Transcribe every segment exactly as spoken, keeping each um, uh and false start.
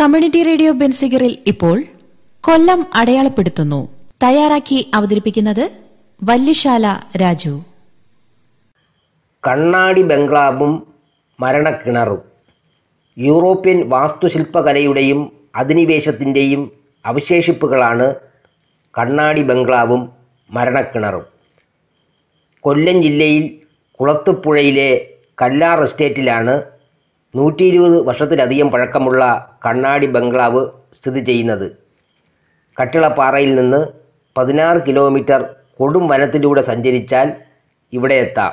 Community radio ബെൻസിഗറിൽ ഇപ്പോൾ കൊല്ലം അടയാളപ്പെടുത്തുന്നു. തയ്യാറാക്കി അവതരിപ്പിക്കുന്നത് വല്യശാല രാജു. കണ്ണാടി ബംഗ്ലാവും മരണക്കിണറും യൂറോപ്യൻ വാസ്തുശില്പകലയുടെയും അധിനിവേശത്തിൻ്റെയും അവശേഷിപ്പുകളാണ് കണ്ണാടി ബംഗ്ലാവും മരണക്കിണറും. കൊല്ലം ജില്ലയിൽ കുളത്തുപുഴയിലെ കല്ലാർ എസ്റ്റേറ്റിലാണ് നൂറ്റി ഇരുപത് വർഷത്തിലധികം പഴക്കമുള്ള കണ്ണാടി ബംഗ്ലാവ് സ്ഥിതി ചെയ്യുന്നത്. കട്ടിളപ്പാറയിൽ നിന്ന് പതിനാറ് കിലോമീറ്റർ കൊടും വനത്തിലൂടെ സഞ്ചരിച്ചാൽ ഇവിടെ എത്താം.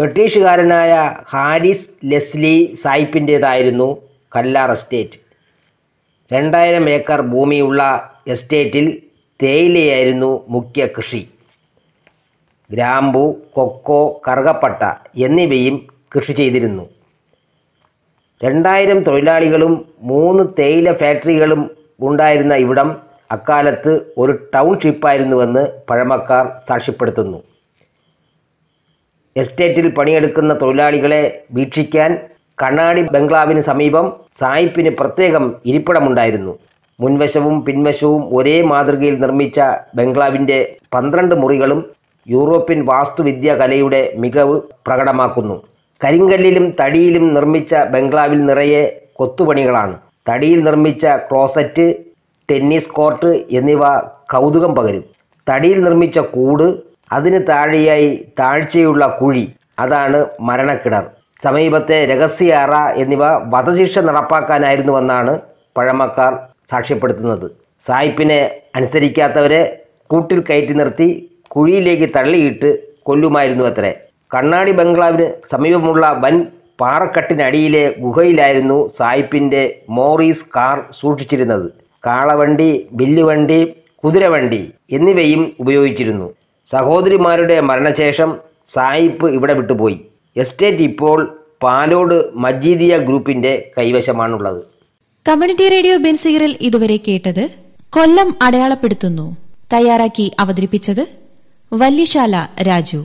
ബ്രിട്ടീഷുകാരനായ ഹാരിസ് ലെസ്ലി സായിപ്പിൻ്റേതായിരുന്നു കല്ലാർ എസ്റ്റേറ്റ്. രണ്ടായിരം ഏക്കർ ഭൂമിയുള്ള എസ്റ്റേറ്റിൽ തേയിലയായിരുന്നു മുഖ്യ കൃഷി. ഗ്രാമ്പു, കൊക്കോ, കറുകപ്പട്ട എന്നിവയും കൃഷി ചെയ്തിരുന്നു. രണ്ടായിരം തൊഴിലാളികളും മൂന്ന് തേയില ഫാക്ടറികളും ഉണ്ടായിരുന്ന ഇവിടം അക്കാലത്ത് ഒരു ടൗൺഷിപ്പായിരുന്നുവെന്ന് പഴമക്കാർ സാക്ഷ്യപ്പെടുത്തുന്നു. എസ്റ്റേറ്റിൽ പണിയെടുക്കുന്ന തൊഴിലാളികളെ വീക്ഷിക്കാൻ കണ്ണാടി ബംഗ്ലാവിന് സമീപം സായിപ്പിന് പ്രത്യേകം ഇരിപ്പിടമുണ്ടായിരുന്നു. മുൻവശവും പിൻവശവും ഒരേ മാതൃകയിൽ നിർമ്മിച്ച ബംഗ്ലാവിൻ്റെ പന്ത്രണ്ട് മുറികളും യൂറോപ്യൻ വാസ്തുവിദ്യാ കലയുടെ മികവ് പ്രകടമാക്കുന്നു. കരിങ്കല്ലിലും തടിയിലും നിർമ്മിച്ച ബംഗ്ലാവിൽ നിറയെ കൊത്തുപണികളാണ്. തടിയിൽ നിർമ്മിച്ച ക്ലോസറ്റ്, ടെന്നീസ് കോർട്ട് എന്നിവ കൗതുകം പകരും. തടിയിൽ നിർമ്മിച്ച കൂട്, അതിന് താഴെയായി താഴ്ചയുള്ള കുഴി, അതാണ് മരണക്കിണർ. സമീപത്തെ രഹസ്യാറ എന്നിവ വധശിക്ഷ നടപ്പാക്കാനായിരുന്നുവെന്നാണ് പഴമക്കാർ സാക്ഷ്യപ്പെടുത്തുന്നത്. സായിപ്പിനെ അനുസരിക്കാത്തവരെ കൂട്ടിൽ കയറ്റി നിർത്തി കുഴിയിലേക്ക് തള്ളിയിട്ട് കൊല്ലുമായിരുന്നു അത്രേ. കണ്ണാടി ബംഗ്ലാവിന് സമീപമുള്ള വൻ പാറക്കെട്ടിനടിയിലെ ഗുഹയിലായിരുന്നു സായിപ്പിൻ്റെ മോറീസ് കാർ സൂക്ഷിച്ചിരുന്നത്. കാളവണ്ടി, ബില്ലുവണ്ടി, കുതിരവണ്ടി എന്നിവയും ഉപയോഗിച്ചിരുന്നു. സഹോദരിമാരുടെ മരണശേഷം സായിപ്പ് ഇവിടെ വിട്ടുപോയി. എസ്റ്റേറ്റ് ഇപ്പോൾ പാലോട് മജീദിയ ഗ്രൂപ്പിൻ്റെ കൈവശമാണുള്ളത്. കമ്മ്യൂണിറ്റി റേഡിയോ ബെൻസിഗറിൽ ഇതുവരെ കേട്ടത് കൊല്ലം അടയാളപ്പെടുത്തുന്നു. തയ്യാറാക്കി അവതരിപ്പിച്ചത് വല്യശാല രാജു.